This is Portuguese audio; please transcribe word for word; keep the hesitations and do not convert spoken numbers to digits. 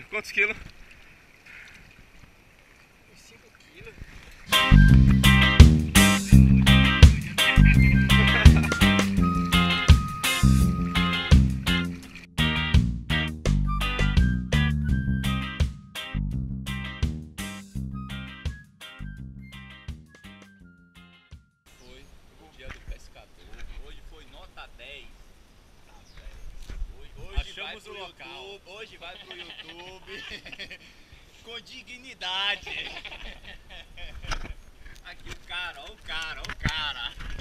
Antônio, quantos quilos? cinco quilos. Foi o dia do pescador. Hoje foi nota dez. Achamos o local. YouTube, hoje vai pro YouTube com dignidade. Aqui o cara, ó o cara, ó o cara.